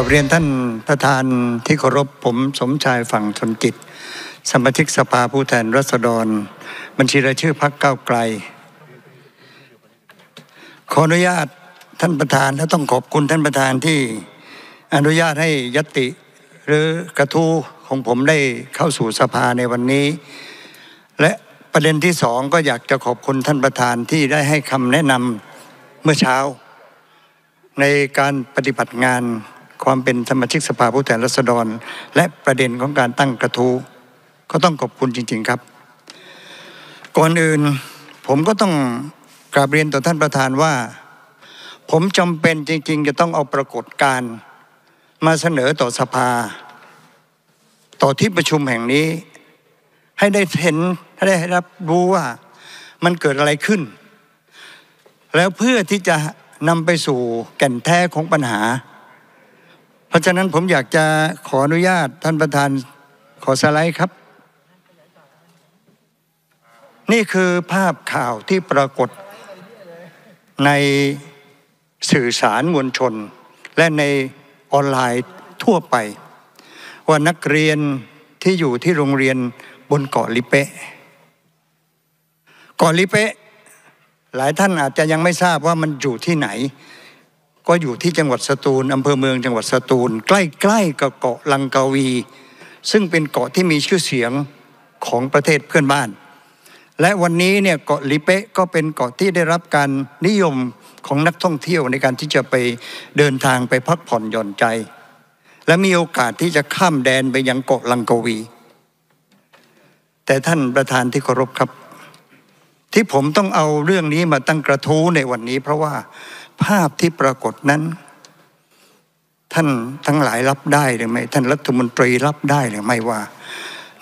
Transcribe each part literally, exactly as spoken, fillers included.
กับเรียนท่านประธานที่เคารพผมสมชายฝั่งธนกิจสมาชิกสภาผู้แทนราษฎรบัญชีรายชื่อพรรคก้าวไกลขออนุญาตท่านประธานและต้องขอบคุณท่านประธานที่อนุญาตให้ญัตติหรือกระทู้ของผมได้เข้าสู่สภาในวันนี้และประเด็นที่สองก็อยากจะขอบคุณท่านประธานที่ได้ให้คำแนะนำเมื่อเช้าในการปฏิบัติงานความเป็นสมาชิกสภาผู้แทนราษฎรและประเด็นของการตั้งกระทู้ก็ต้องขอบคุณจริงๆครับก่อนอื่นผมก็ต้องกราบเรียนต่อท่านประธานว่าผมจำเป็นจริงๆจะต้องเอาปรากฏการณ์มาเสนอต่อสภาต่อที่ประชุมแห่งนี้ให้ได้เห็นให้ได้รับรู้ว่ามันเกิดอะไรขึ้นแล้วเพื่อที่จะนำไปสู่แก่นแท้ของปัญหาเพราะฉะนั้นผมอยากจะขออนุญาตท่านประธานขอสไลด์ครับนี่คือภาพข่าวที่ปรากฏในสื่อสารมวลชนและในออนไลน์ทั่วไปว่านักเรียนที่อยู่ที่โรงเรียนบนเกาะลิเปะเกาะลิเปะหลายท่านอาจจะยังไม่ทราบว่ามันอยู่ที่ไหนก็อยู่ที่จังหวัดสตูลอำเภอเมืองจังหวัดสตูลใกล้ๆกับเกาะลังกาวีซึ่งเป็นเกาะที่มีชื่อเสียงของประเทศเพื่อนบ้านและวันนี้เนี่ยเกาะลิเปะก็เป็นเกาะที่ได้รับการนิยมของนักท่องเที่ยวในการที่จะไปเดินทางไปพักผ่อนหย่อนใจและมีโอกาสที่จะข้ามแดนไปยังเกาะลังกาวีแต่ท่านประธานที่เคารพครับที่ผมต้องเอาเรื่องนี้มาตั้งกระทู้ในวันนี้เพราะว่าภาพที่ปรากฏนั้นท่านทั้งหลายรับได้หรือไม่ท่านรัฐมนตรีรับได้หรือไม่ว่า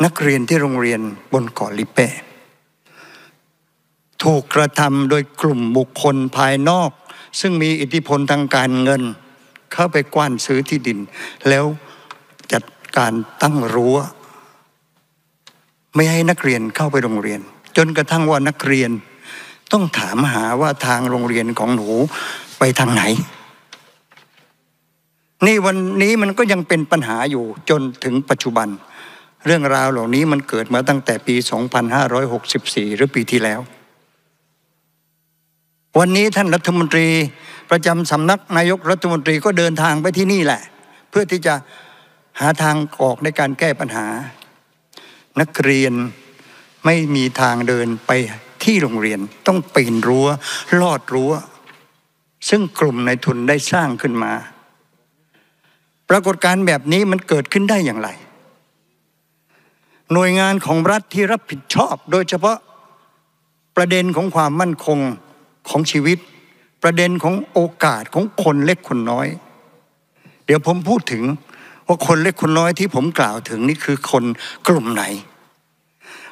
นักเรียนที่โรงเรียนบนเกาะลิเปะถูกกระทำโดยกลุ่มบุคคลภายนอกซึ่งมีอิทธิพลทางการเงินเข้าไปกว้านซื้อที่ดินแล้วจัดการตั้งรั้วไม่ให้นักเรียนเข้าไปโรงเรียนจนกระทั่งว่านักเรียนต้องถามหาว่าทางโรงเรียนของหนูไปทางไหนนี่วันนี้มันก็ยังเป็นปัญหาอยู่จนถึงปัจจุบันเรื่องราวเหล่านี้มันเกิดมาตั้งแต่ปีสองพันห้าร้อยหกสิบสี่หรือปีที่แล้ววันนี้ท่านรัฐมนตรีประจำสำนักนายกรัฐมนตรีก็เดินทางไปที่นี่แหละเพื่อที่จะหาทางออกในการแก้ปัญหานักเรียนไม่มีทางเดินไปที่โรงเรียนต้องปีนรั้วลอดรั้วซึ่งกลุ่มนายทุนได้สร้างขึ้นมาปรากฏการณ์แบบนี้มันเกิดขึ้นได้อย่างไรหน่วยงานของรัฐที่รับผิดชอบโดยเฉพาะประเด็นของความมั่นคงของชีวิตประเด็นของโอกาสของคนเล็กคนน้อยเดี๋ยวผมพูดถึงว่าคนเล็กคนน้อยที่ผมกล่าวถึงนี่คือคนกลุ่มไหน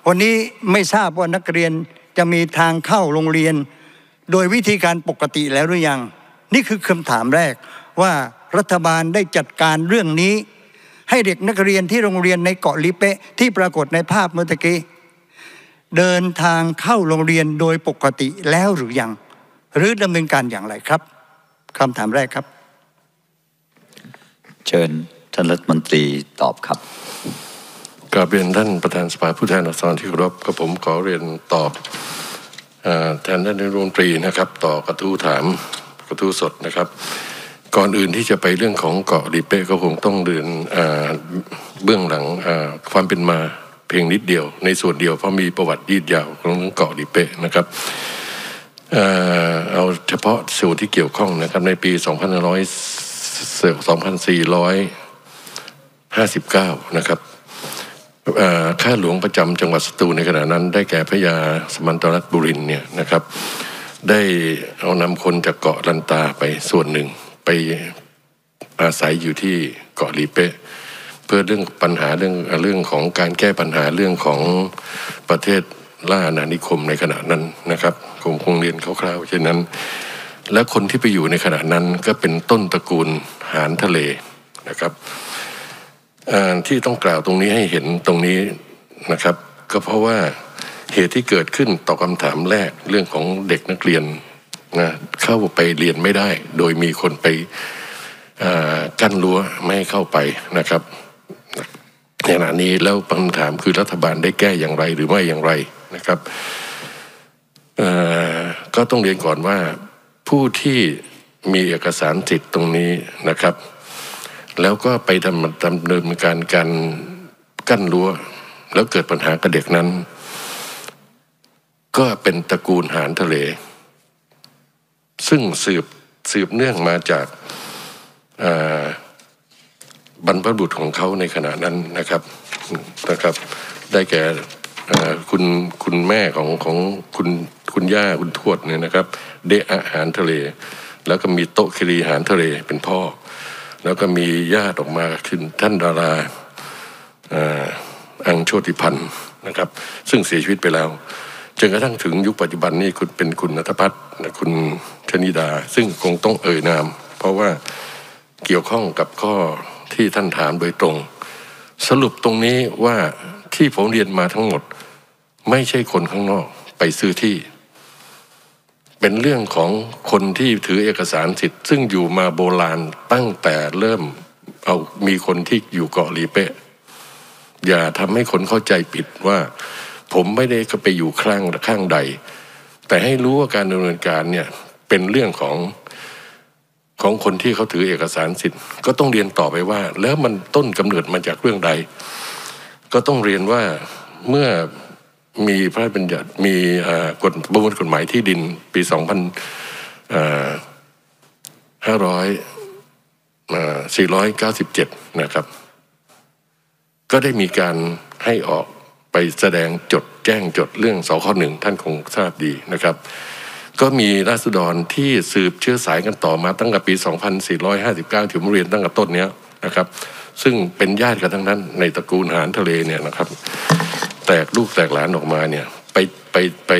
วันนี้ไม่ทราบว่านักเรียนจะมีทางเข้าโรงเรียนโดยวิธีการปกติแล้วหรือยังนี่คือคำถามแรกว่ารัฐบาลได้จัดการเรื่องนี้ให้เด็กนักเรียนที่โรงเรียนในเกาะลิเปะที่ปรากฏในภาพเมื่อกี้เดินทางเข้าโรงเรียนโดยปกติแล้วหรือยังหรือดำเนินการอย่างไรครับคำถามแรกครับเชิญท่านรัฐมนตรีตอบครับกราบเรียนท่านประธานสภาผู้แทนราษฎรที่เคารพกับผมขอเรียนตอบแทนท่านรัฐมนตรีนะครับต่อกระทู้ถามกระทู้สดนะครับก่อนอื่นที่จะไปเรื่องของเกาะลิเปะก็คงต้องเดินเบื้องหลังความเป็นมาเพียงนิดเดียวในส่วนเดียวเพราะมีประวัติยืดยาวของเกาะลิเปะนะครับเอาเฉพาะส่วนที่เกี่ยวข้องนะครับในปีสองพันสี่ร้อยห้าสิบเก้านะครับข้าหลวงประจำจังหวัดสตูลในขณะนั้นได้แก่พระยาสมันตรัตน์บุรินทร์เนี่ยนะครับได้เอานำคนจากเกาะลันตาไปส่วนหนึ่งไปอาศัยอยู่ที่เกาะลิเปะเพื่อเรื่องปัญหาเรื่องเรื่องของการแก้ปัญหาเรื่องของประเทศล่าอาณานิคมในขณะนั้นนะครับคงคงเรียนคร่าวๆเช่นนั้นและคนที่ไปอยู่ในขณะนั้นก็เป็นต้นตระกูลหารทะเลนะครับที่ต้องกล่าวตรงนี้ให้เห็นตรงนี้นะครับก็เพราะว่าเหตุที่เกิดขึ้นต่อคำถามแรกเรื่องของเด็กนักเรียนนะเข้าไปเรียนไม่ได้โดยมีคนไป กั้นรั้วไม่ให้เข้าไปนะครับในขณะนี้แล้วคำถามคือรัฐบาลได้แก้อย่างไรหรือไม่อย่างไรนะครับก็ต้องเรียนก่อนว่าผู้ที่มีเอกสารสิทธิ์ตรงนี้นะครับแล้วก็ไปดำเนินการการกั้นรั้วแล้วเกิดปัญหากับเด็กนั้นก็เป็นตระกูลหารทะเลซึ่งสืบสืบเนื่องมาจากบรรพบุรุษของเขาในขณะนั้นนะครับนะครับได้แก่คุณคุณแม่ของของคุณคุณย่าคุณทวดเนี่ยนะครับเดะอาหารทะเลแล้วก็มีโต๊ะคิรีอาหารทะเลเป็นพ่อแล้วก็มีญาติออกมาคือท่านดาราอังโชติพันธ์นะครับซึ่งเสียชีวิตไปแล้วจนกระทั่งถึงยุคปัจจุบันนี่คุณเป็นคุณณัฐพัฒน์คุณชนิดาซึ่งคงต้องเอ่ยนามเพราะว่าเกี่ยวข้องกับข้อที่ท่านถามโดยตรงสรุปตรงนี้ว่าที่ผมเรียนมาทั้งหมดไม่ใช่คนข้างนอกไปซื้อที่เป็นเรื่องของคนที่ถือเอกสารสิทธิ์ซึ่งอยู่มาโบราณตั้งแต่เริ่มเอามีคนที่อยู่เกาะลีเป๊ะอย่าทำให้คนเข้าใจผิดว่าผมไม่ได้ก็ไปอยู่ข้างข้างใดแต่ให้รู้ว่าการดำเนินการเนี่ยเป็นเรื่องของของคนที่เขาถือเอกสารสิทธิ์ก็ต้องเรียนต่อไปว่าแล้วมันต้นกำเนิดมาจากเรื่องใดก็ต้องเรียนว่าเมื่อมีพระราชบัญญัติมีกฎประมวลกฎหมายที่ดินปีสองพันห้าร้อยสี่ร้อยเก้าสิบเจ็ดนะครับก็ได้มีการให้ออกไปแสดงจดแจ้งจดเรื่องสคหนึ่งท่านคงทราบดีนะครับก็มีราษฎรที่สืบเชื้อสายกันต่อมาตั้งแต่ปีสองพันสี่ร้อยห้าสิบเก้าถึงเรียนตั้งแต่ต้นเนี้ยนะครับซึ่งเป็นญาติกันทั้งนั้นในตระกูลหารทะเลเนี่ยนะครับแตกลูกแตกหลานออกมาเนี่ยไปไปไป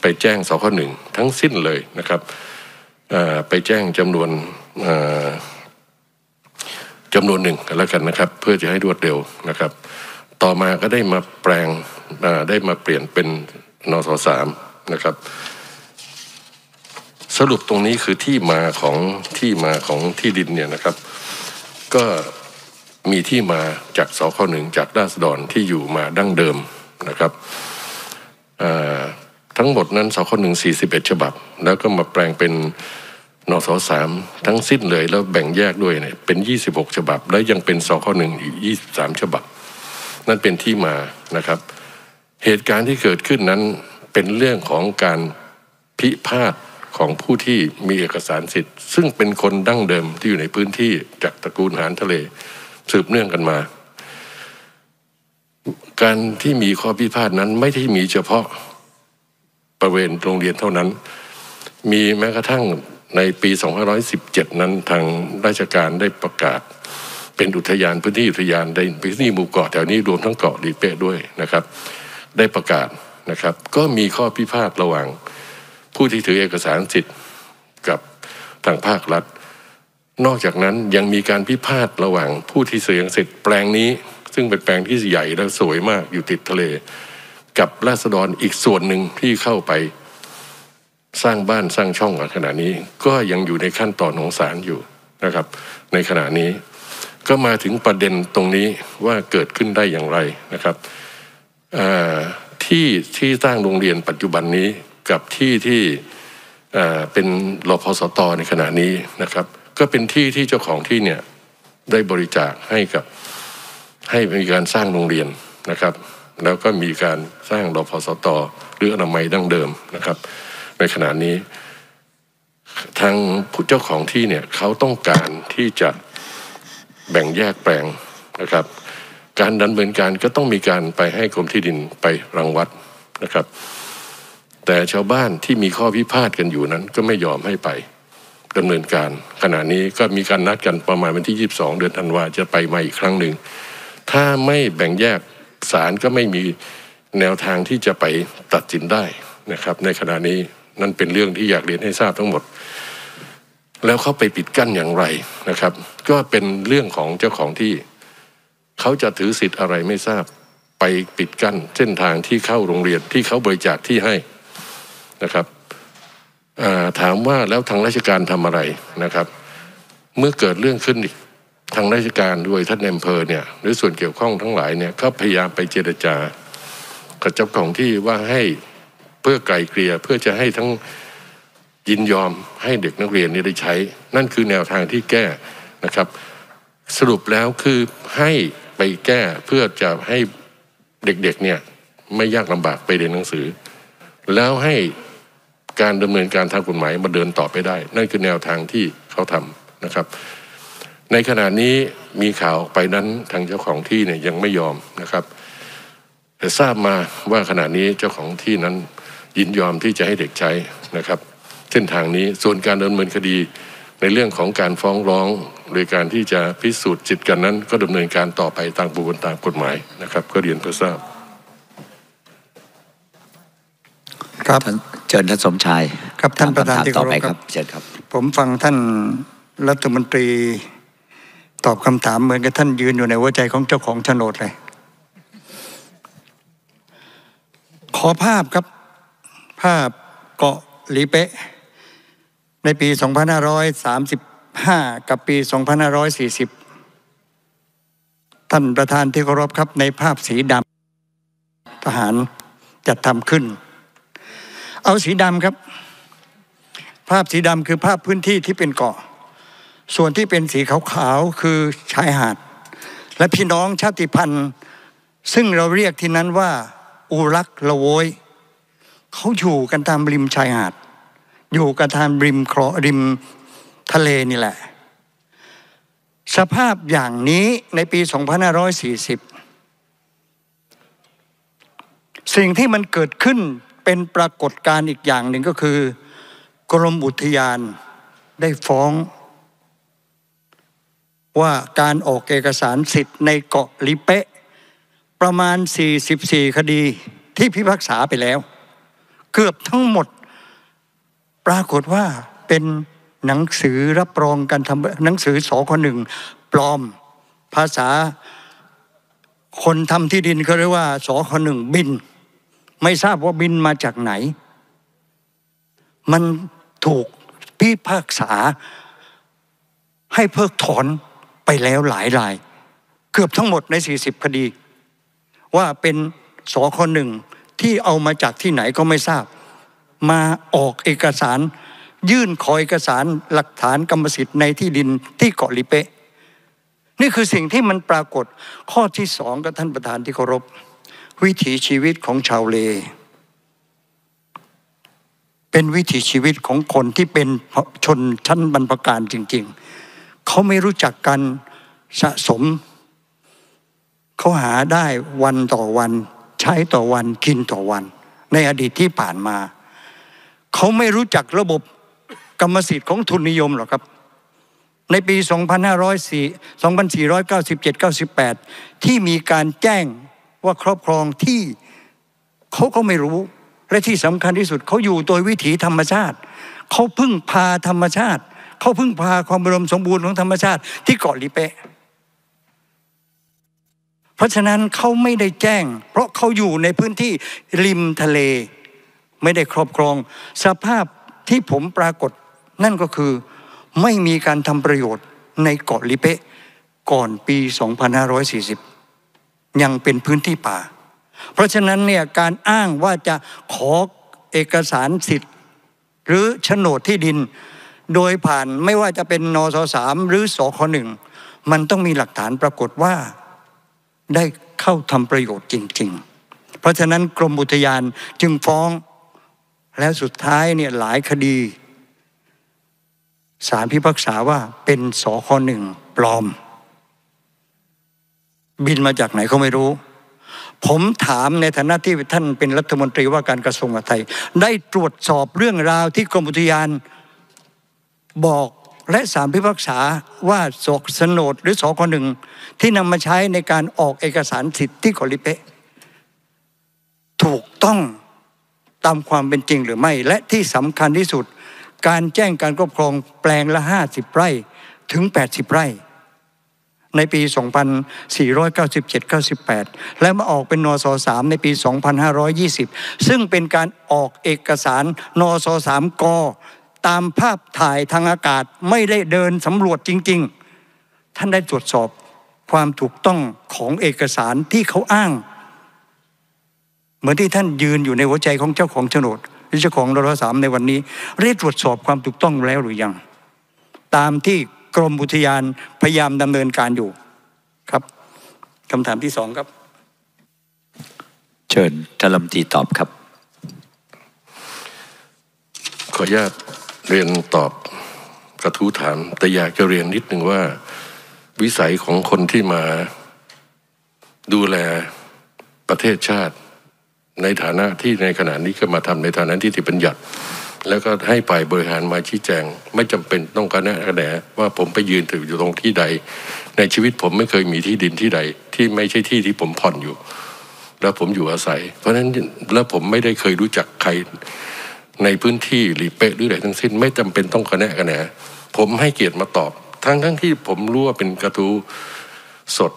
ไปแจ้งสคหนึ่งทั้งสิ้นเลยนะครับไปแจ้งจำนวนจำนวนหนึ่งแล้วกันนะครับเพื่อจะให้รวดเร็วนะครับต่อมาก็ได้มาแปลงได้มาเปลี่ยนเป็นนสสามนะครับสรุปตรงนี้คือที่มาของที่มาของที่ดินเนี่ยนะครับก็มีที่มาจากสคหนึ่งจากราษฎรที่อยู่มาดั้งเดิมนะครับทั้งหมดนั้นสคหนึ่งสี่สิบเอ็ดฉบับแล้วก็มาแปลงเป็นนสสามทั้งสิ้นเลยแล้วแบ่งแยกด้วยเนี่ยเป็นยี่สิบหกฉบับและยังเป็นสคหนึ่งอีกยี่สิบสามฉบับนั่นเป็นที่มานะครับเหตุการณ์ที่เกิดขึ้นนั้นเป็นเรื่องของการพิพาทของผู้ที่มีเอกสารสิทธิ์ซึ่งเป็นคนดั้งเดิมที่อยู่ในพื้นที่จากตระกูลหารทะเลสืบเนื่องกันมาการที่มีข้อพิพาทนั้นไม่ได้มีเฉพาะบริเวณโรงเรียนเท่านั้นมีแม้กระทั่งในปีสองพันห้าร้อยสิบเจ็ดนั้นทางราชการได้ประกาศเป็นอุทยานพื้นที่อุทยานในพื้นที่หมู่เกาะแถวนี้รวมทั้งเกาะลีเป๊ะด้วยนะครับได้ประกาศนะครับก็มีข้อพิพาทระหว่างผู้ที่ถือเอกสารสิทธิ์กับทางภาครัฐนอกจากนั้นยังมีการพิพาทระหว่างผู้ที่ถือเอกสารสิทธิ์แปลงนี้ซึ่งเป็นแปลงที่ใหญ่และสวยมากอยู่ติดทะเลกับราษฎรอีกส่วนหนึ่งที่เข้าไปสร้างบ้านสร้างช่องขณะนี้ก็ยังอยู่ในขั้นตอนของศาลอยู่นะครับในขณะนี้ก็มาถึงประเด็นตรงนี้ว่าเกิดขึ้นได้อย่างไรนะครับที่ที่สร้างโรงเรียนปัจจุบันนี้กับที่ที่เป็นรพสต.ในขณะนี้นะครับก็เป็นที่ที่เจ้าของที่เนี่ยได้บริจาคให้กับให้มีการสร้างโรงเรียนนะครับแล้วก็มีการสร้างรพสต.หรืออนามัยดั้งเดิมนะครับในขณะนี้ทางผู้เจ้าของที่เนี่ยเขาต้องการที่จะแบ่งแยกแปลงนะครับการดำเนินการก็ต้องมีการไปให้กรมที่ดินไปรังวัดนะครับแต่ชาวบ้านที่มีข้อพิพาทกันอยู่นั้นก็ไม่ยอมให้ไปดำเนินการขณะนี้ก็มีการนัดกันประมาณวันที่ยี่สิบสองเดือนธันวาจะไปมาอีกครั้งหนึ่งถ้าไม่แบ่งแยกศาลก็ไม่มีแนวทางที่จะไปตัดสินได้นะครับในขณะนี้นั่นเป็นเรื่องที่อยากเรียนให้ทราบทั้งหมดแล้วเขาไปปิดกั้นอย่างไรนะครับก็เป็นเรื่องของเจ้าของที่เขาจะถือสิทธิ์อะไรไม่ทราบไปปิดกั้นเส้นทางที่เข้าโรงเรียนที่เขาบริจาคที่ให้นะครับถามว่าแล้วทางราชการทำอะไรนะครับ เมื่อเกิดเรื่องขึ้นอีกทางราชการด้วยท่านอำเภอเนี่ยหรือส่วนเกี่ยวข้องทั้งหลายเนี่ยก็พยายามไปเจรจากับเจ้าของที่ว่าให้เพื่อไกลเกลี่ยเพื่อจะให้ทั้งยินยอมให้เด็กนักเรียนนี้ได้ใช้นั่นคือแนวทางที่แก้นะครับสรุปแล้วคือให้ไปแก้เพื่อจะให้เด็กๆเนี่ยไม่ยากลำบากไปเรียนหนังสือแล้วให้การดำเนินการทางกฎหมายมาเดินต่อไปได้นั่นคือแนวทางที่เขาทำนะครับในขณะนี้มีข่าวออกไปนั้นทางเจ้าของที่เนี่ยยังไม่ยอมนะครับแต่ทราบมาว่าขณะนี้เจ้าของที่นั้นยินยอมที่จะให้เด็กใช้นะครับเส้นทางนี้ส่วนการดำเนินคดีในเรื่องของการฟ้องร้องโดยการที่จะพิสูจน์จิตกันนั้นก็ดำเนินการต่อไปตามบุคคลตามกฎหมายนะครับก็เรียนเพื่อทราบครับเชิญท่านสมชายครับท่านประธานที่เคารพครับเชิญครับผมฟังท่านรัฐมนตรีตอบคำถามเหมือนกับท่านยืนอยู่ในหัวใจของเจ้าของโฉนดเลยขอภาพครับภาพเกาะหลีเป๊ะในปีสองพันห้าร้อยสามสิบห้ากับปีสองพันห้าร้อยสี่สิบท่านประธานที่เคารพครับในภาพสีดำทหารจัดทำขึ้นเอาสีดำครับภาพสีดำคือภาพพื้นที่ที่เป็นเกาะส่วนที่เป็นสีขาวๆคือชายหาดและพี่น้องชาติพันธุ์ซึ่งเราเรียกที่นั้นว่าอุรักละโวยเขาอยู่กันตามริมชายหาดอยู่กันตามริมคลองริมทะเลนี่แหละสภาพอย่างนี้ในปีสองพันห้าร้อยสี่สิบสิ่งที่มันเกิดขึ้นเป็นปรากฏการณ์อีกอย่างหนึ่งก็คือกรมอุทยานได้ฟ้องว่าการออกเอกสารสิทธิ์ในเกาะลิเปะประมาณสี่สิบสี่คดีที่พิพากษาไปแล้วเกือบทั้งหมดปรากฏว่าเป็นหนังสือรับรองการทำหนังสือสคหนึ่งปลอมภาษาคนทำที่ดินเขาเรียกว่าสคหนึ่งบินไม่ทราบว่าบินมาจากไหนมันถูกพิพากษาให้เพิกถอนไปแล้วหลายรายเกือบทั้งหมดในสี่สิบคดีว่าเป็นสคหนึ่งที่เอามาจากที่ไหนก็ไม่ทราบมาออกเอกสารยื่นขอเอกสารหลักฐานกรรมสิทธิ์ในที่ดินที่เกาะลิเปะนี่คือสิ่งที่มันปรากฏข้อที่สองกับท่านประธานที่เคารพวิถีชีวิตของชาวเลเป็นวิถีชีวิตของคนที่เป็นชนชั้นบรรพการจริงๆเขาไม่รู้จักการสะสมเขาหาได้วันต่อวันใช้ต่อวันกินต่อวันในอดีตที่ผ่านมาเขาไม่รู้จักระบบกรรมสิทธิ์ของทุนนิยมหรอกครับในปีสองพันสี่ร้อยเก้าสิบเจ็ด เก้าสิบแปดที่มีการแจ้งว่าครอบครองที่เขาก็ไม่รู้และที่สำคัญที่สุดเขาอยู่โดยวิถีธรรมชาติเขาพึ่งพาธรรมชาติเขาพึ่งพาความอุดมสมบูรณ์ของธรรมชาติที่เกาะลิเปะเพราะฉะนั้นเขาไม่ได้แจ้งเพราะเขาอยู่ในพื้นที่ริมทะเลไม่ได้ครอบครองสภาพที่ผมปรากฏนั่นก็คือไม่มีการทำประโยชน์ในเกาะลิเปะก่อนปีสองพันห้าร้อยสี่สิบยังเป็นพื้นที่ป่าเพราะฉะนั้นเนี่ยการอ้างว่าจะขอเอกสารสิทธิ์หรือโฉนดที่ดินโดยผ่านไม่ว่าจะเป็นนส.สาม หรือสค.หนึ่งมันต้องมีหลักฐานปรากฏว่าได้เข้าทำประโยชน์จริงๆเพราะฉะนั้นกรมอุทยานจึงฟ้องแล้วสุดท้ายเนี่ยหลายคดีศาลพิพากษาว่าเป็นสค.หนึ่งปลอมบินมาจากไหนเขาไม่รู้ผมถามในฐานะที่ท่านเป็นรัฐมนตรีว่าการกระทรวงมหาดไทยได้ตรวจสอบเรื่องราวที่กรมอุทยานบอกและศาลพิพากษาว่าโฉนดหรือสค.หนึ่งที่นำมาใช้ในการออกเอกสารสิทธิ์ที่เกาะลิเปะถูกต้องตามความเป็นจริงหรือไม่และที่สำคัญที่สุดการแจ้งการครอบครองแปลงละห้าสิบไร่ถึงแปดสิบไร่ในปีสองพันสี่ร้อยเก้าสิบเจ็ด เก้าสิบแปดและมาออกเป็นนส.สามในปีสองพันห้าร้อยยี่สิบซึ่งเป็นการออกเอกสารนส.สาม ก ตามภาพถ่ายทางอากาศไม่ได้เดินสำรวจจริงๆท่านได้ตรวจสอบความถูกต้องของเอกสารที่เขาอ้างเหมือนที่ท่านยืนอยู่ในหัวใจของเจ้าของโฉนดหรือเจ้าของรสามในวันนี้ได้ตรวจสอบความถูกต้องแล้วหรือยังตามที่กรมอุทยานพยายามดำเนินการอยู่ครับคำถามที่สองครับเชิญท่านรัฐมนตรีตอบครับขออนุญาตเรียนตอบกระทู้ถามแต่อยากจะเรียนนิดหนึ่งว่าวิสัยของคนที่มาดูแลประเทศชาติในฐานะที่ในขณะนี้ก็มาทำในฐานะที่ติบัญญัติแล้วก็ให้ฝ่ายบริหารมาชี้แจงไม่จำเป็นต้องการแนะแหนว่าผมไปยืนถืออยู่ตรงที่ใดในชีวิตผมไม่เคยมีที่ดินที่ใดที่ไม่ใช่ที่ที่ผมผ่อนอยู่แล้วผมอยู่อาศัยเพราะฉะนั้นแล้วผมไม่ได้เคยรู้จักใครในพื้นที่หรือเป๊ะหรืออะไรทั้งสิ้นไม่จำเป็นต้องการแนะแหนผมให้เกียรติมาตอบทั้งทั้งที่ผมรู้ว่าเป็นกระทู้สด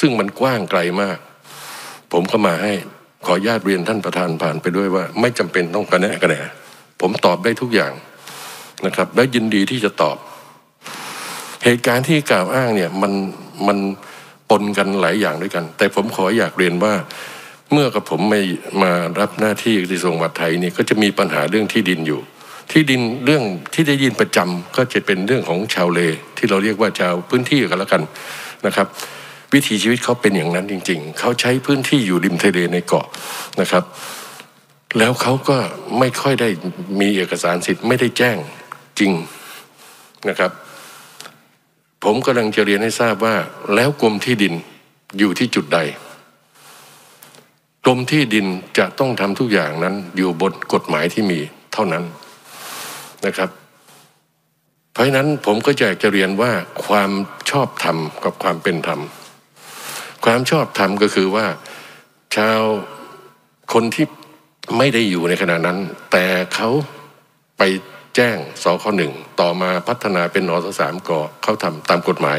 ซึ่งมันกว้างไกลมากผมก็มาให้ขออนุญาตเรียนท่านประธานผ่านไปด้วยว่าไม่จำเป็นต้องกระแนะกระแหนผมตอบได้ทุกอย่างนะครับและยินดีที่จะตอบเหตุการณ์ที่กล่าวอ้างเนี่ยมันมันปนกันหลายอย่างด้วยกันแต่ผมขออยากเรียนว่าเมื่อกับผมไม่มารับหน้าที่กระทรวงมหาดไทยนี่ก็จะมีปัญหาเรื่องที่ดินอยู่ที่ดินเรื่องที่ได้ยินประจำก็จะเป็นเรื่องของชาวเลที่เราเรียกว่าชาวพื้นที่กันแล้วกันนะครับวิถีชีวิตเขาเป็นอย่างนั้นจริงๆเขาใช้พื้นที่อยู่ริมทะเลในเกาะนะครับแล้วเขาก็ไม่ค่อยได้มีเอกสารสิทธิ์ไม่ได้แจ้งจริงนะครับผมกำลังจะเรียนให้ทราบว่าแล้วกรมที่ดินอยู่ที่จุดใดกรมที่ดินจะต้องทำทุกอย่างนั้นอยู่บนกฎหมายที่มีเท่านั้นนะครับเพราะฉะนั้นผมก็อยากจะเรียนว่าความชอบธรรมกับความเป็นธรรมความชอบธรรมก็คือว่าชาวคนที่ไม่ได้อยู่ในขณะนั้นแต่เขาไปแจ้งสคหนึ่งต่อมาพัฒนาเป็นนสสามกเขาทำตามกฎหมาย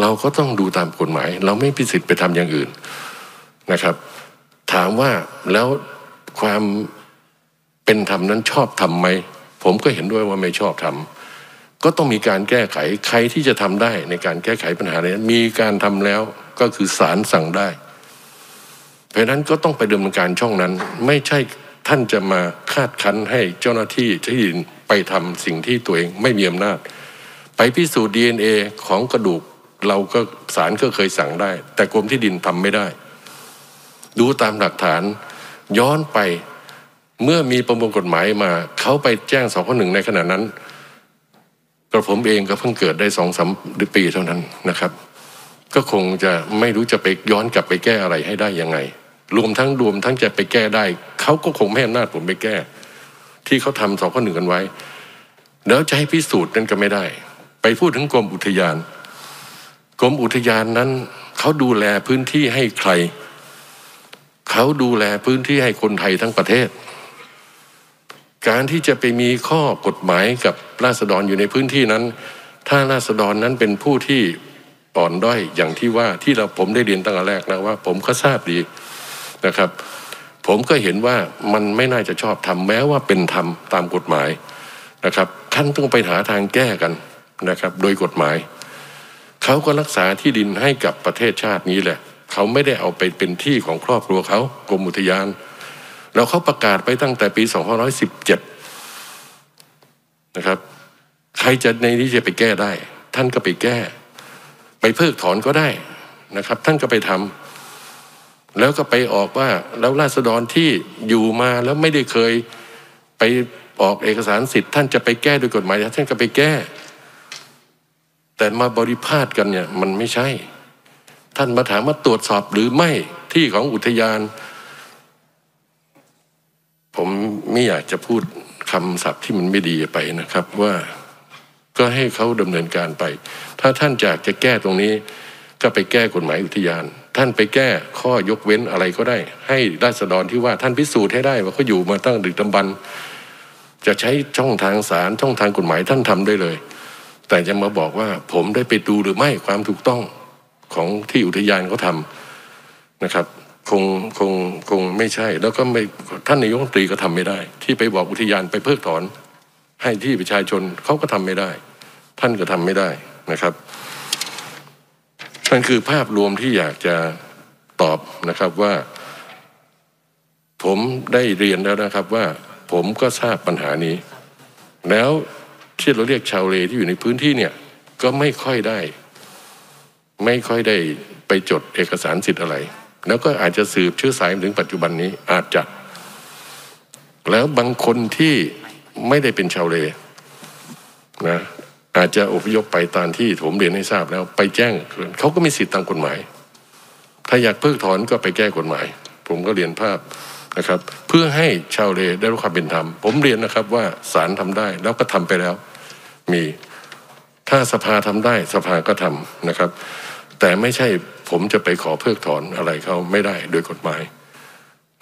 เราก็ต้องดูตามกฎหมายเราไม่พิสิทธิ์ไปทำอย่างอื่นนะครับถามว่าแล้วความเป็นธรรมนั้นชอบธรรมไหมผมก็เห็นด้วยว่าไม่ชอบธรรมก็ต้องมีการแก้ไขใครที่จะทำได้ในการแก้ไขปัญหานี้มีการทำแล้วก็คือศาลสั่งได้เพราะนั้นก็ต้องไปดำเนินการช่องนั้นไม่ใช่ท่านจะมาคาดคั้นให้เจ้าหน้าที่ที่ดินไปทำสิ่งที่ตัวเองไม่มีอำนาจไปพิสูจน์ ดี เอ็น เอ ของกระดูกเราก็ศาลก็เคยสั่งได้แต่กรมที่ดินทำไม่ได้ดูตามหลักฐานย้อนไปเมื่อมีประมวลกฎหมายมาเขาไปแจ้งสคหนึ่งในขณะนั้นกระผมเองก็เพิ่งเกิดได้สองสามปีเท่านั้นนะครับก็คงจะไม่รู้จะไปย้อนกลับไปแก้อะไรให้ได้ยังไงรวมทั้งรวมทั้งจะไปแก้ได้เขาก็คงไม่ให้อำนาจผมไปแก้ที่เขาทำสคหนึ่งกันไว้แล้วจะให้พิสูจน์นั้นก็ไม่ได้ไปพูดถึงกรมอุทยานกรมอุทยานนั้นเขาดูแลพื้นที่ให้ใครเขาดูแลพื้นที่ให้คนไทยทั้งประเทศการที่จะไปมีข้อกฎหมายกับราษฎรอยู่ในพื้นที่นั้นถ้าราษฎรนั้นเป็นผู้ที่อ่อนด้อยอย่างที่ว่าที่เราผมได้เรียนตั้งแต่แรกนะว่าผมก็ทราบดีนะครับผมก็เห็นว่ามันไม่น่าจะชอบธรรมแม้ว่าเป็นธรรมตามกฎหมายนะครับท่านต้องไปหาทางแก้กันนะครับโดยกฎหมายเขาก็รักษาที่ดินให้กับประเทศชาตินี้แหละเขาไม่ได้เอาไปเป็นที่ของครอบครัวเขากรมอุทยานแล้วเขาประกาศไปตั้งแต่ปีสองพันห้าร้อยสิบเจ็ดนะครับใครจะในนี้จะไปแก้ได้ท่านก็ไปแก้ไปเพิกถอนก็ได้นะครับท่านก็ไปทำแล้วก็ไปออกว่าแล้วราษฎรที่อยู่มาแล้วไม่ได้เคยไปออกเอกสารสิทธิ์ท่านจะไปแก้โดยกฎหมายท่านก็ไปแก้แต่มาบริพาทกันเนี่ยมันไม่ใช่ท่านมาถามว่าตรวจสอบหรือไม่ที่ของอุทยานผมไม่อยากจะพูดคำศัพท์ที่มันไม่ดีไปนะครับว่าก็ให้เขาดำเนินการไปถ้าท่านอยากจะแก้ตรงนี้ก็ไปแก้กฎหมายอุทยานท่านไปแก้ข้อยกเว้นอะไรก็ได้ให้ราษฎรที่ว่าท่านพิสูจน์ให้ได้ว่าเขาอยู่มาตั้งดึกดำบรรพ์จะใช้ช่องทางศาลช่องทางกฎหมายท่านทำได้เลยแต่จะมาบอกว่าผมได้ไปดูหรือไม่ความถูกต้องของที่อุทยานเขาทำนะครับคงคงคงไม่ใช่แล้วก็ไม่ท่านนายกรัฐมนตรีก็ทำไม่ได้ที่ไปบอกอุทยานไปเพิกถอน ให้ที่ประชาชนเขาก็ทำไม่ได้ท่านก็ทำไม่ได้นะครับนั่นคือภาพรวมที่อยากจะตอบนะครับว่าผมได้เรียนแล้วนะครับว่าผมก็ทราบปัญหานี้แล้วที่เราเรียกชาวเลที่อยู่ในพื้นที่เนี่ยก็ไม่ค่อยได้ไม่ค่อยได้ไปจดเอกสารสิทธิ์อะไรแล้วก็อาจจะสืบชื่อสายถึงปัจจุบันนี้อาจจะแล้วบางคนที่ไม่ได้เป็นชาวเลนะอาจจะอพยพไปตามที่ผมเรียนให้ทราบแล้วไปแจ้งเขาก็มีสิทธิ์ตามกฎหมายถ้าอยากเพิกถอนก็ไปแก้กฎหมายผมก็เรียนภาพนะครับเพื่อให้ชาวเลได้รับความเป็นธรรมผมเรียนนะครับว่าศาลทำได้แล้วก็ทำไปแล้วมีถ้าสภาทำได้สภาก็ทำนะครับแต่ไม่ใช่ผมจะไปขอเพิกถอนอะไรเขาไม่ได้โดยกฎหมาย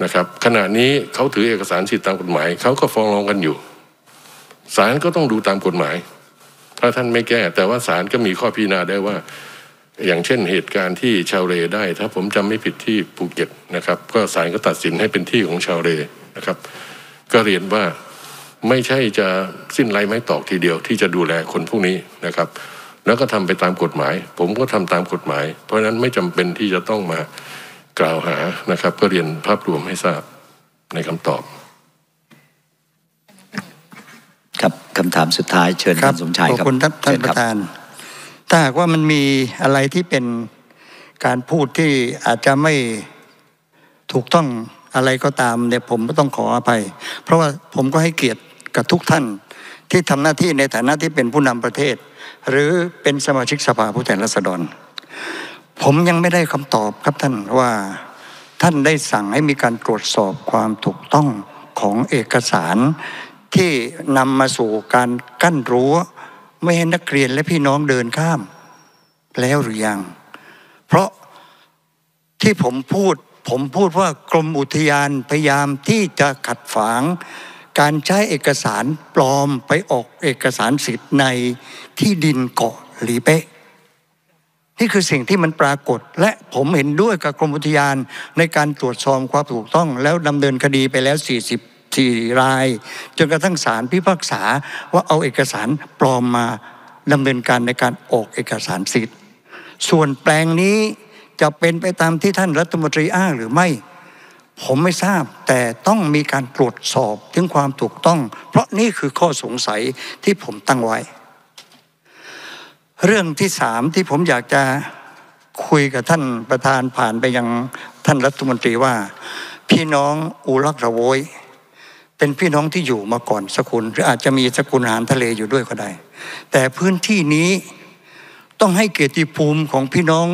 นะครับขณะนี้เขาถือเอกสารสิทธิ์ตามกฎหมายเขาก็ฟ้องร้องกันอยู่ศาลก็ต้องดูตามกฎหมายถ้าท่านไม่แก้แต่ว่าศาลก็มีข้อพิจารณาได้ว่าอย่างเช่นเหตุการณ์ที่ชาวเลได้ถ้าผมจำไม่ผิดที่ภูเก็ตนะครับก็ศาลก็ตัดสินให้เป็นที่ของชาวเลนะครับก็เรียนว่าไม่ใช่จะสิ้นไร้ไม้ตอกทีเดียวที่จะดูแลคนพวกนี้นะครับแล้วก็ทำไปตามกฎหมายผมก็ทำตามกฎหมายเพราะฉะนั้นไม่จำเป็นที่จะต้องมากล่าวหานะครับก็เรียนภาพรวมให้ทราบในคำตอบครับคำถามสุดท้ายเชิญท่านสมชายครับขอบคุณท่านประธานถ้าหากว่ามันมีอะไรที่เป็นการพูดที่อาจจะไม่ถูกต้องอะไรก็ตามเนี่ยผมก็ต้องขออภัยเพราะว่าผมก็ให้เกียรติกับทุกท่านที่ทำหน้าที่ในฐานะที่เป็นผู้นำประเทศหรือเป็นสมาชิกสภาผู้แทนราษฎรผมยังไม่ได้คำตอบครับท่านว่าท่านได้สั่งให้มีการตรวจสอบความถูกต้องของเอกสารที่นำมาสู่การกั้นรั้วไม่ให้นักเรียนและพี่น้องเดินข้ามแล้วหรือยังเพราะที่ผมพูดผมพูดว่ากรมอุทยานพยายามที่จะขัดขวางการใช้เอกสารปลอมไปออกเอกสารสิทธิ์ในที่ดินเกาะหลีเป๊ะนี่คือสิ่งที่มันปรากฏและผมเห็นด้วยกับกรมอุทยานในการตรวจสอบความถูกต้องแล้วดำเนินคดีไปแล้วสี่สิบสี่รายจนกระทั่งศาลพิพากษาว่าเอาเอกสารปลอมมาดำเนินการในการออกเอกสารสิทธิ์ส่วนแปลงนี้จะเป็นไปตามที่ท่านรัฐมนตรีอ้างหรือไม่ผมไม่ทราบแต่ต้องมีการตรวจสอบถึงความถูกต้องเพราะนี่คือข้อสงสัยที่ผมตั้งไว้เรื่องที่สามที่ผมอยากจะคุยกับท่านประธานผ่านไปยังท่านรัฐมนตรีว่าพี่น้องอุลักระโวยเป็นพี่น้องที่อยู่มาก่อนสกุลหรืออาจจะมีสกุลอาหารทะเลอยู่ด้วยก็ได้แต่พื้นที่นี้ต้องให้เกียรติภูมิของพี่น้อง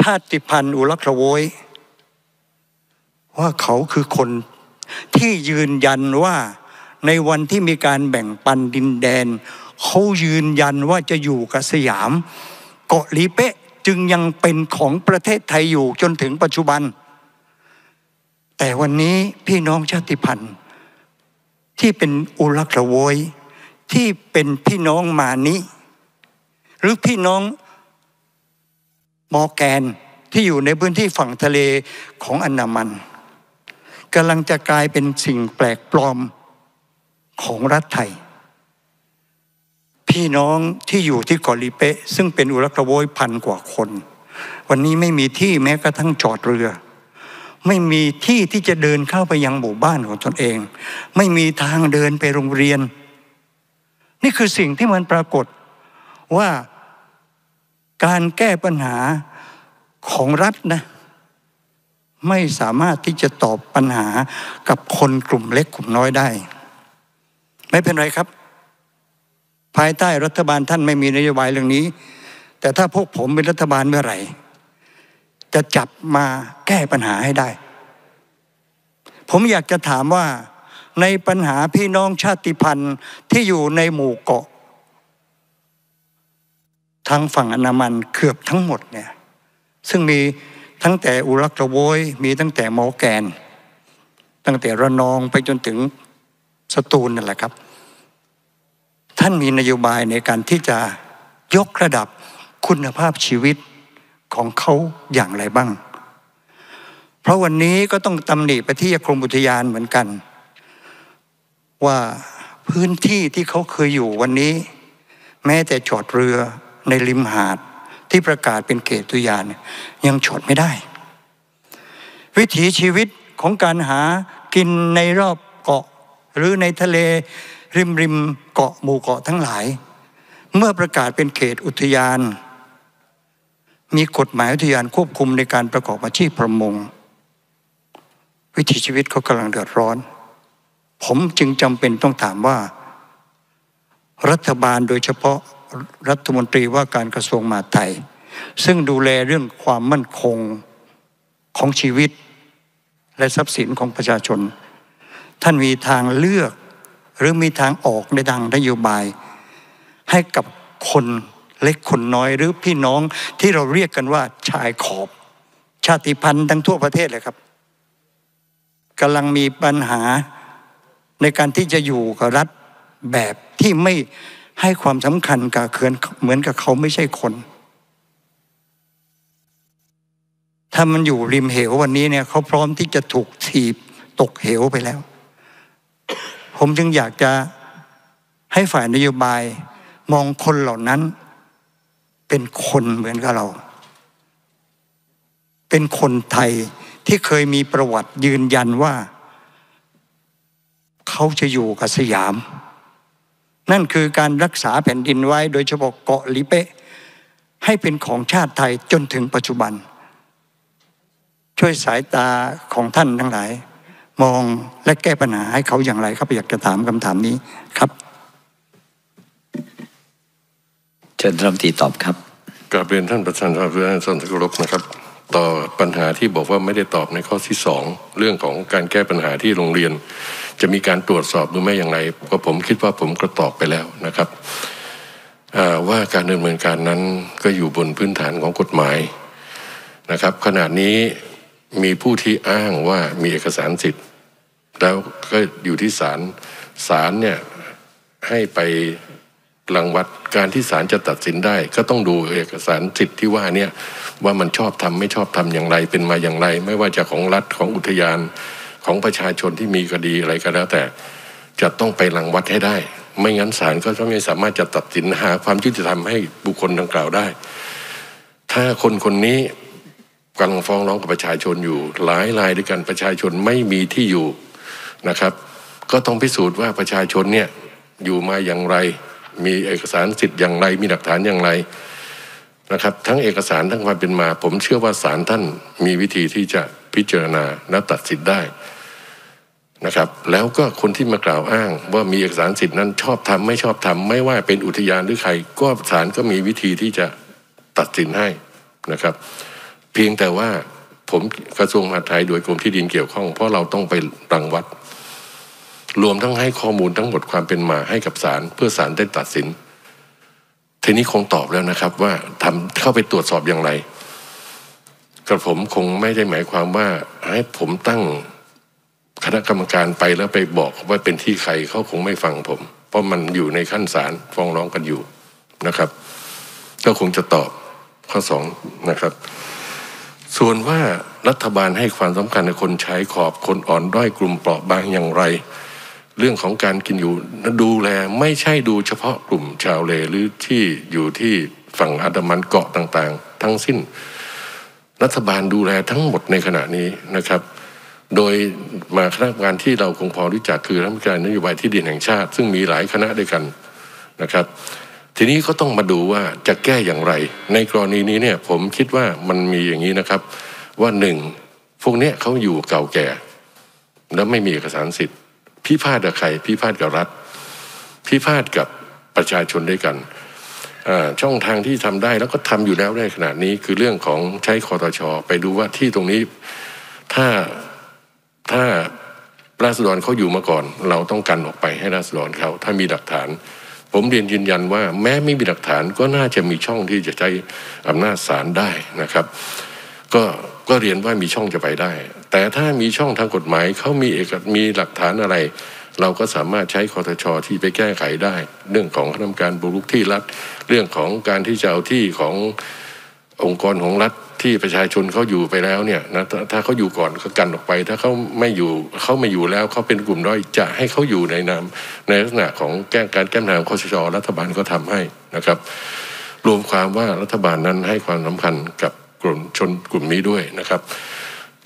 ชาติพันธุ์อุลักระโวยว่าเขาคือคนที่ยืนยันว่าในวันที่มีการแบ่งปันดินแดนเขายืนยันว่าจะอยู่กับสยามเกาะลีเป๊ะจึงยังเป็นของประเทศไทยอยู่จนถึงปัจจุบันแต่วันนี้พี่น้องชาติพันธุ์ที่เป็นอุลักระโวยที่เป็นพี่น้องมานิหรือพี่น้องมอร์แกนที่อยู่ในพื้นที่ฝั่งทะเลของอันดามันกำลังจะกลายเป็นสิ่งแปลกปลอมของรัฐไทยพี่น้องที่อยู่ที่เกาะลีเป๊ะซึ่งเป็นอุลักระโวยพันกว่าคนวันนี้ไม่มีที่แม้กระทั่งจอดเรือไม่มีที่ที่จะเดินเข้าไปยังหมู่บ้านของตนเองไม่มีทางเดินไปโรงเรียนนี่คือสิ่งที่มันปรากฏว่าการแก้ปัญหาของรัฐนะไม่สามารถที่จะตอบปัญหากับคนกลุ่มเล็กกลุ่มน้อยได้ไม่เป็นไรครับภายใต้รัฐบาลท่านไม่มีนโยบายเรื่องนี้แต่ถ้าพวกผมเป็นรัฐบาลเมื่อไหร่จะจับมาแก้ปัญหาให้ได้ผมอยากจะถามว่าในปัญหาพี่น้องชาติพันธุ์ที่อยู่ในหมู่เกาะทางฝั่งอันดามันเกือบทั้งหมดเนี่ยซึ่งมีตั้งแต่อุลักระโวยมีตั้งแต่มอร์แกนตั้งแต่ระนองไปจนถึงสตูลนั่นแหละครับท่านมีนโยบายในการที่จะยกระดับคุณภาพชีวิตของเขาอย่างไรบ้างเพราะวันนี้ก็ต้องตำหนิไปที่กรมอุทยานเหมือนกันว่า พื้นที่ที่เขาเคยอยู่วันนี้แม้แต่จอดเรือในริมหาดที่ประกาศเป็นเขตอุทยานยังจอดไม่ได้วิถีชีวิตของการหากินในรอบเกาะหรือในทะเลริมริมเกาะหมู่เกาะทั้งหลายเมื่อประกาศเป็นเขตอุทยานมีกฎหมายอุทยานควบคุมในการประกอบอาชีพประมงวิถีชีวิตเขากำลังเดือดร้อนผมจึงจำเป็นต้องถามว่ารัฐบาลโดยเฉพาะรัฐมนตรีว่าการกระทรวงมหาดไทยซึ่งดูแลเรื่องความมั่นคงของชีวิตและทรัพย์สินของประชาชนท่านมีทางเลือกหรือมีทางออกในทางนโยบายให้กับคนเล็กคนน้อยหรือพี่น้องที่เราเรียกกันว่าชายขอบชาติพันธุ์ทั้งทั่วประเทศเลยครับกำลังมีปัญหาในการที่จะอยู่กับรัฐแบบที่ไม่ให้ความสำคัญกับเขื่อนเหมือนกับเขาไม่ใช่คนถ้ามันอยู่ริมเหววันนี้เนี่ยเขาพร้อมที่จะถูกถีบตกเหวไปแล้ว ผมจึงอยากจะให้ฝ่ายนโยบายมองคนเหล่านั้นเป็นคนเหมือนกับเราเป็นคนไทยที่เคยมีประวัติยืนยันว่าเขาจะอยู่กับสยามนั่นคือการรักษาแผ่นดินไว้โดยเฉพาะเกาะลิเปะให้เป็นของชาติไทยจนถึงปัจจุบันช่วยสายตาของท่านทั้งหลายมองและแก้ปัญหาให้เขาอย่างไรครับอยากจะถามคำถามนี้ครับเชิญรัฐมนตรีตอบครับกราบเรียนท่านประธานสภาผู้แทนราษฎรที่เคารพนะครับต่อปัญหาที่บอกว่าไม่ได้ตอบในข้อที่สองเรื่องของการแก้ปัญหาที่โรงเรียนจะมีการตรวจสอบหรือไม่อย่างไรก็ผมคิดว่าผมก็ตอบไปแล้วนะครับว่าการดำเนินการนั้นก็อยู่บนพื้นฐานของกฎหมายนะครับขณะนี้มีผู้ที่อ้างว่ามีเอกสารสิทธิ์แล้วก็อยู่ที่ศาลศาลเนี่ยให้ไปรังวัดการที่ศาลจะตัดสินได้ก็ต้องดูเอกสารสิทธิ์ที่ว่าเนี่ยว่ามันชอบทำไม่ชอบทำอย่างไรเป็นมาอย่างไรไม่ว่าจะของรัฐของอุทยานของประชาชนที่มีคดีอะไรก็แล้วแต่จะต้องไปรังวัดให้ได้ไม่งั้นศาลก็จะไม่สามารถจะตัดสินหาความยุติธรรมให้บุคคลดังกล่าวได้ถ้าคนคนนี้กำลังฟ้องร้องกับประชาชนอยู่หลายรายด้วยกันประชาชนไม่มีที่อยู่นะครับก็ต้องพิสูจน์ว่าประชาชนเนี่ยอยู่มาอย่างไรมีเอกสารสิทธิ์อย่างไรมีหลักฐานอย่างไรนะครับทั้งเอกสารทั้งความเป็นมาผมเชื่อว่าศาลท่านมีวิธีที่จะพิจารณาและตัดสินได้นะครับแล้วก็คนที่มากล่าวอ้างว่ามีเอกสารสิทธิ์นั้นชอบทำไม่ชอบทำไม่ว่าเป็นอุทยานหรือใครก็ศาลก็มีวิธีที่จะตัดสินให้นะครับเพียงแต่ว่าผมกระทรวงมหาดไทยโดยกรมที่ดินเกี่ยวข้องเพราะเราต้องไปรังวัดรวมทั้งให้ข้อมูลทั้งหมดความเป็นมาให้กับศาลเพื่อศาลได้ตัดสินทีนี้คงตอบแล้วนะครับว่าทำเข้าไปตรวจสอบอย่างไรกระผมคงไม่ได้หมายความว่าให้ผมตั้งคณะกรรมการไปแล้วไปบอกว่าเป็นที่ใครเขาคงไม่ฟังผมเพราะมันอยู่ในขั้นศาลฟ้องร้องกันอยู่นะครับก็คงจะตอบข้อสองนะครับส่วนว่ารัฐบาลให้ความสำคัญกับคนใช้ขอบคนอ่อนด้อยกลุ่มเปราะบางอย่างไรเรื่องของการกินอยู่ดูแลไม่ใช่ดูเฉพาะกลุ่มชาวเลหรือที่อยู่ที่ฝั่งอันดามันเกาะต่างๆทั้งสิ้นรัฐบาลดูแลทั้งหมดในขณะนี้นะครับโดยมาคณะกรรมการที่เราคงพอรู้จักคือคณะกรรมการนโยบายที่ดินแห่งชาติซึ่งมีหลายคณะด้วยกันนะครับทีนี้ก็ต้องมาดูว่าจะแก้อย่างไรในกรณีนี้เนี่ยผมคิดว่ามันมีอย่างนี้นะครับว่าหนึ่งพวกเนี้ยเขาอยู่เก่าแก่แล้วไม่มีเอกสารสิทธิ์พิพาทกับใครพิพาทกับรัฐพิพาทกับประชาชนด้วยกันช่องทางที่ทำได้แล้วก็ทำอยู่แล้วในขณะนี้คือเรื่องของใช้คตช.ไปดูว่าที่ตรงนี้ถ้าถ้าราษฎรเขาอยู่มาก่อนเราต้องกันออกไปให้ราษฎรเขาถ้ามีหลักฐานผมเรียนยืนยันว่าแม้ไม่มีหลักฐานก็น่าจะมีช่องที่จะใช้อำนาจศาลได้นะครับก็ก็เรียนว่ามีช่องจะไปได้แต่ถ้ามีช่องทางกฎหมายเขามีเอกมีหลักฐานอะไรเราก็สามารถใช้คตช.ที่ไปแก้ไขได้เรื่องของคณะกรรมการบุกรุกที่รัฐเรื่องของการที่จะเอาที่ขององค์กรของรัฐ ที่ประชาชนเขาอยู่ไปแล้วเนี่ยนะถ้าเขาอยู่ก่อนก็กันออกไปถ้าเขาไม่อยู่เขาไม่อยู่แล้วเขาเป็นกลุ่มด้อยจะให้เขาอยู่ในนามในลักษณะของแก้การแก้ปัญหาของคสช.รัฐบาลก็ทำให้นะครับรวมความว่ารัฐบาลนั้นให้ความสำคัญกับกลุ่มชนกลุ่มนี้ด้วยนะครับ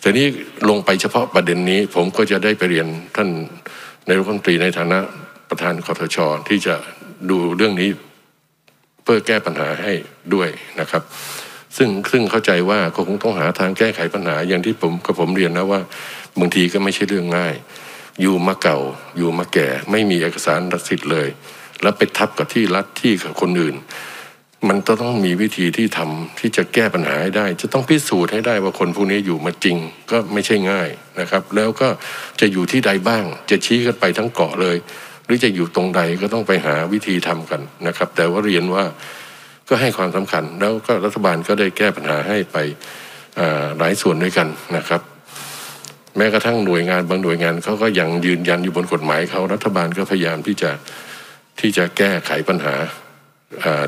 แต่นี้ลงไปเฉพาะประเด็นนี้ผมก็จะได้ไปเรียนท่านนายกรัฐมนตรีในฐานะประธานคสช.ที่จะดูเรื่องนี้เพื่อแก้ปัญหาให้ด้วยนะครับซึ่งซึ่งเข้าใจว่าก็คงต้องหาทางแก้ไขปัญหาอย่างที่ผมกับผมเรียนนะว่าบางทีก็ไม่ใช่เรื่องง่ายอยู่มาเก่าอยู่มาแก่ไม่มีเอกสารสิทธิ์เลยแล้วไปทับกับที่รัฐที่กับคนอื่นมันจะต้องมีวิธีที่ทำที่จะแก้ปัญหาให้ได้จะต้องพิสูจน์ให้ได้ว่าคนพวกนี้อยู่มาจริงก็ไม่ใช่ง่ายนะครับแล้วก็จะอยู่ที่ใดบ้างจะชี้กันไปทั้งเกาะเลยหรือจะอยู่ตรงใดก็ต้องไปหาวิธีทำกันนะครับแต่ว่าเรียนว่าก็ให้ความสำคัญแล้วก็รัฐบาลก็ได้แก้ปัญหาให้ไปหลายส่วนด้วยกันนะครับแม้กระทั่งหน่วยงานบางหน่วยงานเขาก็ยังยืนยันอยู่บนกฎหมายเขารัฐบาลก็พยายามที่จะที่จะแก้ไขปัญหา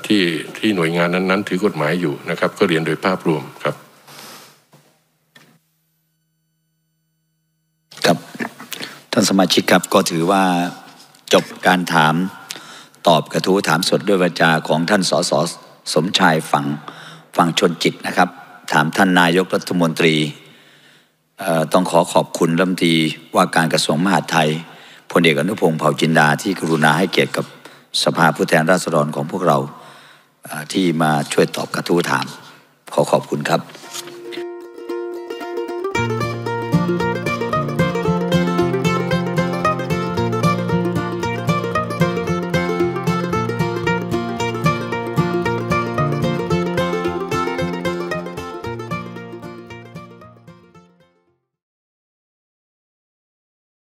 ที่ที่หน่วยงานนั้นๆถือกฎหมายอยู่นะครับก็เรียนโดยภาพรวมครับครับท่านสมาชิกครับก็ถือว่าจบการถามตอบกระทู้ถามสดด้วยวาจาของท่านสสสมชายฝั่งฝั่งชนจิตนะครับถามท่านนายกรัฐมนตรีต้องขอขอบคุณรัฐมนตรีว่าการกระทรวงมหาดไทยพลเอกอนุพงษ์เผ่าจินดาที่กรุณาให้เกียรติกับสภาผู้แทนราษฎรของพวกเราที่มาช่วยตอบกระทู้ถามขอขอบคุณครับ